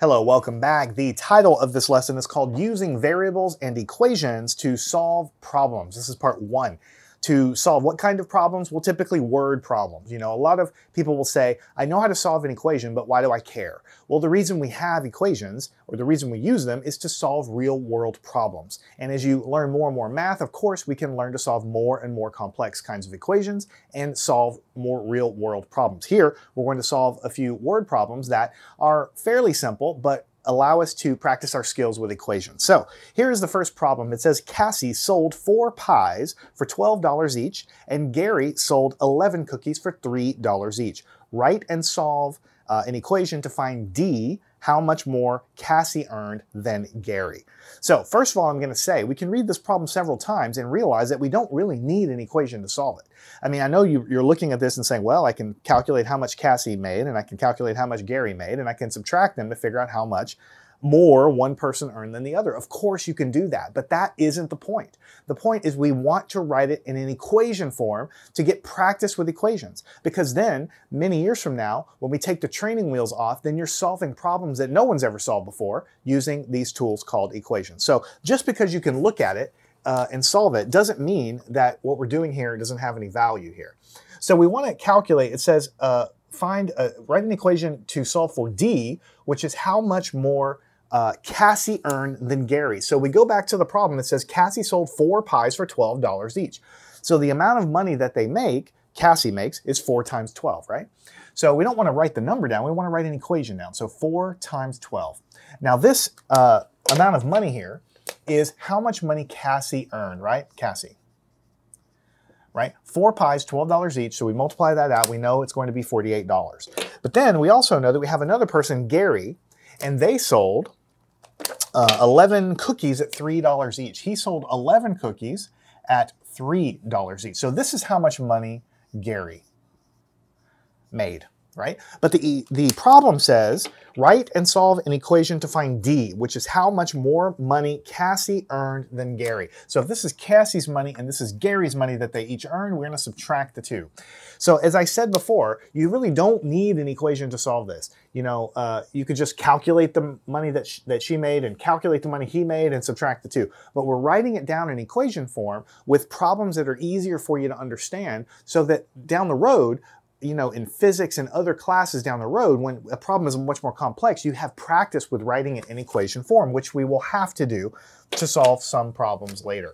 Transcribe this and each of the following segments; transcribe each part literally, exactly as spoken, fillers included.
Hello, welcome back. The title of this lesson is called Using Variables and Equations to Solve Problems. This is part one. To solve what kind of problems? Well, typically word problems. You know, a lot of people will say, I know how to solve an equation, but why do I care? Well, the reason we have equations, or the reason we use them, is to solve real-world problems. And as you learn more and more math, of course, we can learn to solve more and more complex kinds of equations and solve more real-world problems. Here, we're going to solve a few word problems that are fairly simple, but allow us to practice our skills with equations. So here is the first problem. It says Cassie sold four pies for twelve dollars each, and Gary sold eleven cookies for three dollars each. Write and solve uh, an equation to find D, how much more Cassie earned than Gary. So first of all, I'm gonna say we can read this problem several times and realize that we don't really need an equation to solve it. I mean, I know you, you're looking at this and saying, well, I can calculate how much Cassie made, and I can calculate how much Gary made, and I can subtract them to figure out how much more one person earned than the other. Of course you can do that, but that isn't the point. The point is we want to write it in an equation form to get practice with equations, because then many years from now, when we take the training wheels off, then you're solving problems that no one's ever solved before using these tools called equations. So just because you can look at it uh, and solve it doesn't mean that what we're doing here doesn't have any value here. So we want to calculate, it says, uh, find a, write an equation to solve for D, which is how much more Uh, Cassie earned than Gary. So we go back to the problem. It says Cassie sold four pies for twelve dollars each. So the amount of money that they make, Cassie makes, is four times twelve, right? So we don't want to write the number down. We want to write an equation down. So four times twelve. Now this uh, amount of money here is how much money Cassie earned, right? Cassie. Right? Four pies, twelve dollars each. So we multiply that out. We know it's going to be forty-eight dollars. But then we also know that we have another person, Gary, and they sold Uh, eleven cookies at three dollars each. He sold eleven cookies at three dollars each. So this is how much money Gary made, right? But the, the problem says, write and solve an equation to find D, which is how much more money Cassie earned than Gary. So if this is Cassie's money and this is Gary's money that they each earned, we're gonna subtract the two. So as I said before, you really don't need an equation to solve this. You know, uh, you could just calculate the money that, sh that she made and calculate the money he made and subtract the two. But we're writing it down in equation form with problems that are easier for you to understand so that down the road, you know, in physics and other classes down the road, when a problem is much more complex, you have practice with writing it in equation form, which we will have to do to solve some problems later.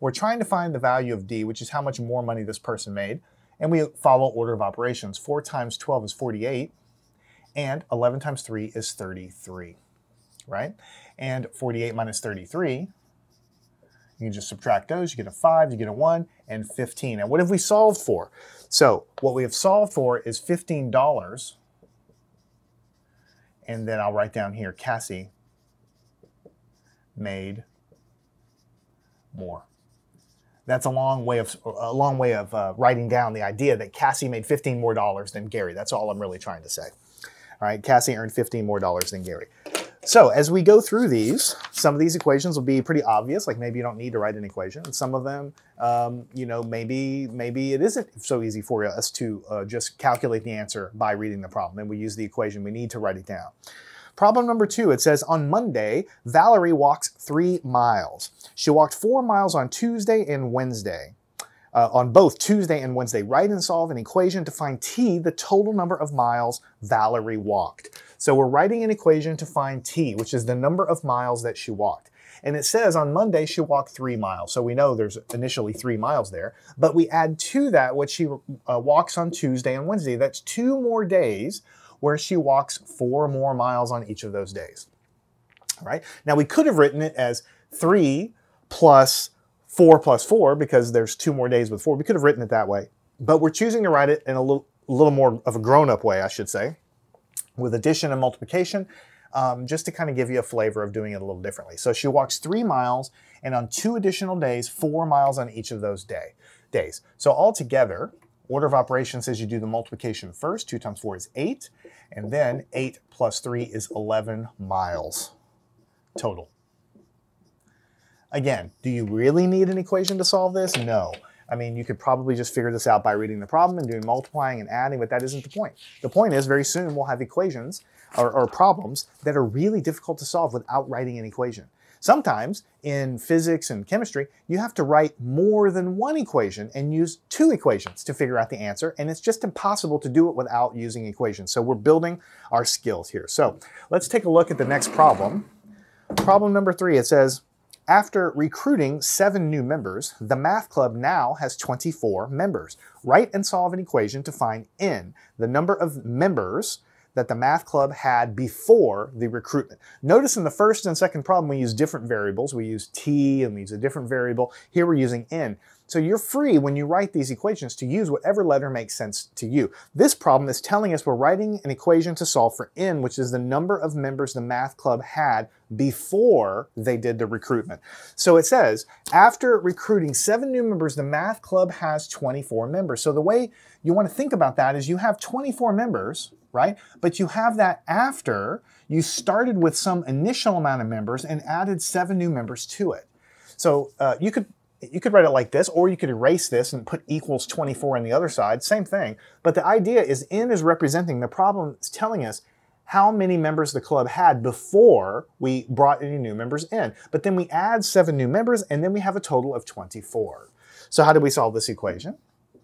We're trying to find the value of D, which is how much more money this person made, and we follow order of operations. Four times twelve is forty-eight, and eleven times three is thirty-three, right? And forty-eight minus thirty-three, you can just subtract those, you get a five, you get a one, and fifteen. And what have we solved for? So what we have solved for is fifteen dollars, and then I'll write down here, Cassie made more. That's a long way of, a long way of uh, writing down the idea that Cassie made fifteen more dollars than Gary. That's all I'm really trying to say. All right, Cassie earned fifteen more dollars than Gary. So as we go through these, some of these equations will be pretty obvious, like maybe you don't need to write an equation. And some of them, um, you know, maybe maybe it isn't so easy for us to uh, just calculate the answer by reading the problem. Then we use the equation, we need to write it down. Problem number two, it says, on Monday, Valerie walks three miles. She walked four miles on Tuesday and Wednesday. Uh, on both Tuesday and Wednesday, write and solve an equation to find T, the total number of miles Valerie walked. So we're writing an equation to find T, which is the number of miles that she walked. And it says on Monday she walked three miles. So we know there's initially three miles there, but we add to that what she uh, walks on Tuesday and Wednesday. That's two more days where she walks four more miles on each of those days. All right. Now we could have written it as three plus four plus four, because there's two more days with four. We could have written it that way, but we're choosing to write it in a little, little more of a grown-up way, I should say, with addition and multiplication, um, just to kind of give you a flavor of doing it a little differently. So she walks three miles, and on two additional days, four miles on each of those day, days. So altogether, order of operations says you do the multiplication first. Two times four is eight, and then eight plus three is eleven miles total. Again, do you really need an equation to solve this? No. I mean, you could probably just figure this out by reading the problem and doing multiplying and adding, but that isn't the point. The point is very soon we'll have equations or, or problems that are really difficult to solve without writing an equation. Sometimes in physics and chemistry, you have to write more than one equation and use two equations to figure out the answer, and it's just impossible to do it without using equations. So we're building our skills here. So let's take a look at the next problem. Problem number three, it says, after recruiting seven new members, the math club now has twenty-four members. Write and solve an equation to find n, the number of members that the math club had before the recruitment. Notice in the first and second problem, we use different variables. We use t and we use a different variable. Here we're using n. So you're free when you write these equations to use whatever letter makes sense to you. This problem is telling us we're writing an equation to solve for n, which is the number of members the math club had before they did the recruitment. So it says, after recruiting seven new members, the math club has twenty-four members. So the way you want to think about that is you have twenty-four members, right? But you have that after you started with some initial amount of members and added seven new members to it. So uh, you could You could write it like this, or you could erase this and put equals twenty-four on the other side, same thing. But the idea is n is representing, the problem is telling us how many members the club had before we brought any new members in. But then we add seven new members, and then we have a total of twenty-four. So how do we solve this equation,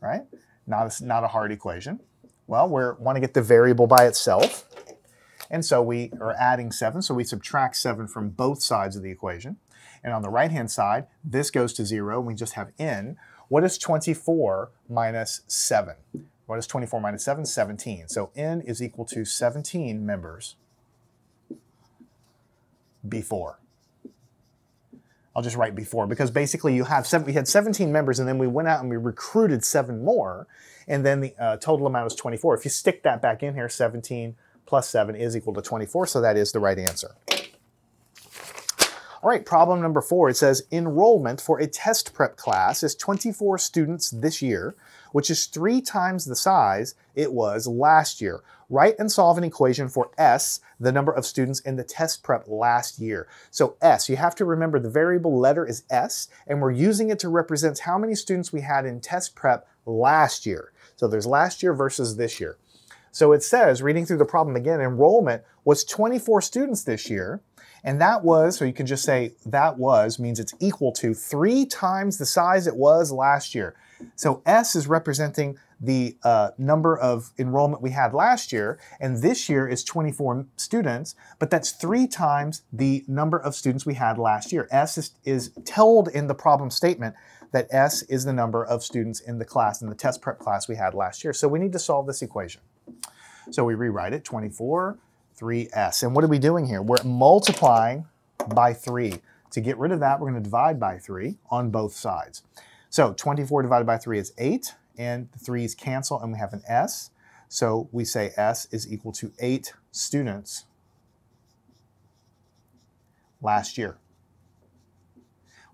right? Not a, not a hard equation. Well, we want to get the variable by itself. And so we are adding seven, so we subtract seven from both sides of the equation. And on the right-hand side, this goes to zero, and we just have n. What is twenty-four minus seven? What is twenty-four minus seven? seventeen. So n is equal to seventeen members before. I'll just write before, because basically you have seven, we had seventeen members, and then we went out and we recruited seven more, and then the uh, total amount is twenty-four. If you stick that back in here, seventeen plus seven is equal to twenty-four, so that is the right answer. All right, problem number four, it says enrollment for a test prep class is twenty-four students this year, which is three times the size it was last year. Write and solve an equation for S, the number of students in the test prep last year. So S, you have to remember the variable letter is S, and we're using it to represent how many students we had in test prep last year. So there's last year versus this year. So it says, reading through the problem again, enrollment was twenty-four students this year, and that was, so you can just say that was, means it's equal to three times the size it was last year. So S is representing the uh, number of enrollment we had last year, and this year is twenty-four students, but that's three times the number of students we had last year. S is, is told in the problem statement that S is the number of students in the class, in the test prep class we had last year. So we need to solve this equation. So we rewrite it, twenty-four, three s. And what are we doing here? We're multiplying by three. To get rid of that, we're going to divide by three on both sides. So twenty-four divided by three is eight, and the threes cancel, and we have an S. So we say S is equal to eight students last year.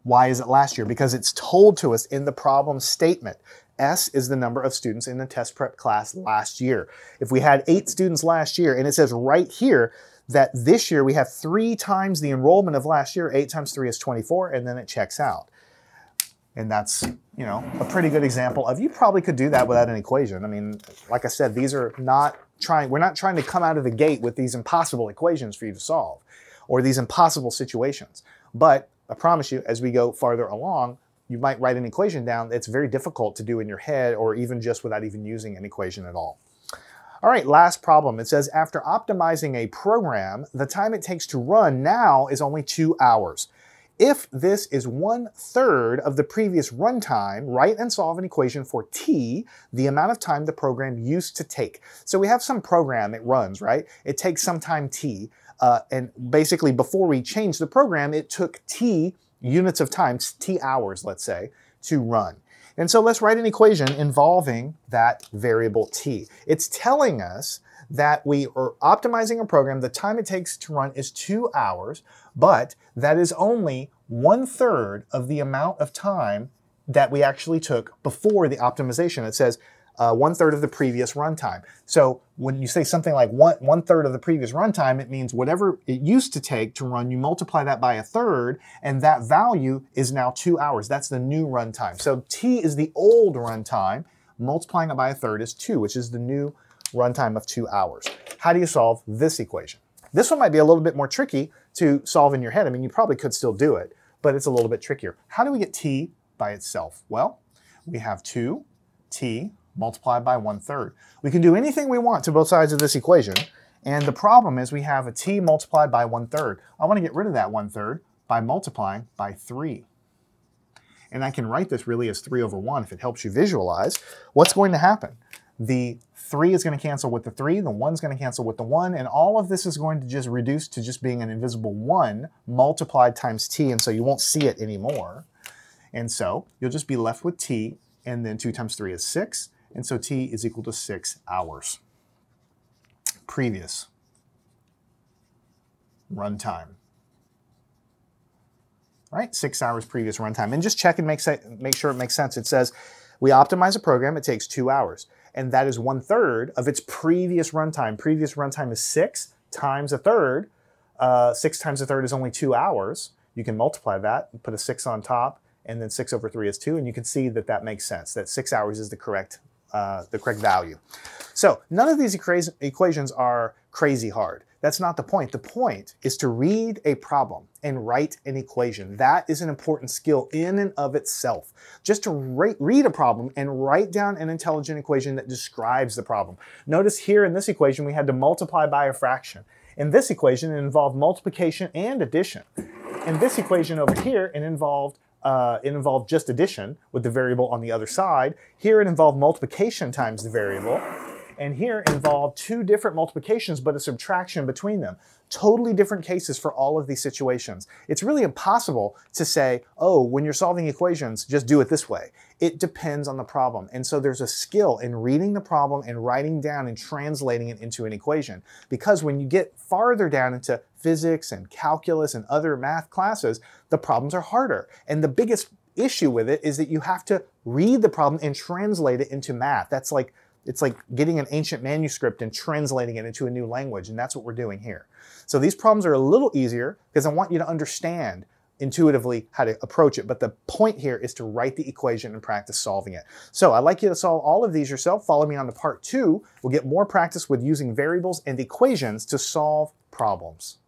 Why is it last year? Because it's told to us in the problem statement. S is the number of students in the test prep class last year. If we had eight students last year, and it says right here that this year we have three times the enrollment of last year, eight times three is twenty-four, and then it checks out. And that's, you know, a pretty good example of, you probably could do that without an equation. I mean, like I said, these are not trying, we're not trying to come out of the gate with these impossible equations for you to solve, or these impossible situations. But I promise you, as we go farther along, you might write an equation down that's very difficult to do in your head, or even just without even using an equation at all. All right, last problem. It says, after optimizing a program, the time it takes to run now is only two hours. If this is one third of the previous runtime, write and solve an equation for T, the amount of time the program used to take. So we have some program, it runs, right? It takes some time T, uh, and basically before we change the program, it took T units of time, T hours, let's say, to run. And so let's write an equation involving that variable T. It's telling us that we are optimizing a program, the time it takes to run is two hours, but that is only one third of the amount of time that we actually took before the optimization. It says uh, one third of the previous runtime. So when you say something like one, one third of the previous runtime, it means whatever it used to take to run, you multiply that by a third, and that value is now two hours. That's the new runtime. So T is the old runtime, multiplying it by a third is two, which is the new runtime of two hours. How do you solve this equation? This one might be a little bit more tricky to solve in your head. I mean, you probably could still do it, but it's a little bit trickier. How do we get t by itself? Well, we have two t multiplied by one third. We can do anything we want to both sides of this equation, and the problem is we have a t multiplied by one third. I want to get rid of that one third by multiplying by three. And I can write this really as three over one if it helps you visualize. What's going to happen? The three is going to cancel with the three, the one is going to cancel with the one, and all of this is going to just reduce to just being an invisible one multiplied times t, and so you won't see it anymore. And so you'll just be left with t, and then two times three is six, and so t is equal to six hours. Previous runtime. Right? Six hours previous runtime. And just check and make, make sure it makes sense. It says we optimize a program, it takes two hours. And that is one third of its previous runtime. Previous runtime is six times a third. Uh, six times a third is only two hours. You can multiply that and put a six on top, and then six over three is two. And you can see that that makes sense, that six hours is the correct, uh, the correct value. So none of these equa- equations are crazy hard. That's not the point. The point is to read a problem and write an equation. That is an important skill in and of itself. Just to re read a problem and write down an intelligent equation that describes the problem. Notice here in this equation we had to multiply by a fraction. In this equation it involved multiplication and addition. In this equation over here it involved Uh, it involved just addition with the variable on the other side. Here it involved multiplication times the variable. And here it involved two different multiplications but a subtraction between them. Totally different cases for all of these situations. It's really impossible to say, oh, when you're solving equations, just do it this way. It depends on the problem. And so there's a skill in reading the problem and writing down and translating it into an equation. Because when you get farther down into physics and calculus and other math classes, the problems are harder. And the biggest issue with it is that you have to read the problem and translate it into math. That's like It's like getting an ancient manuscript and translating it into a new language, and that's what we're doing here. So these problems are a little easier because I want you to understand intuitively how to approach it, but the point here is to write the equation and practice solving it. So I'd like you to solve all of these yourself. Follow me on to part two. We'll get more practice with using variables and equations to solve problems.